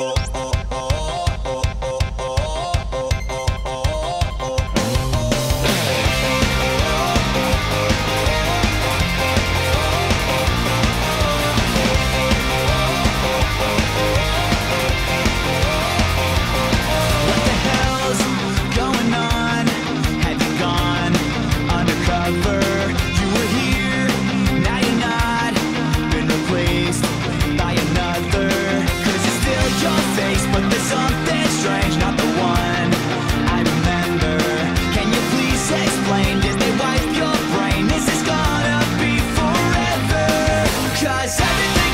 Everything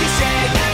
you say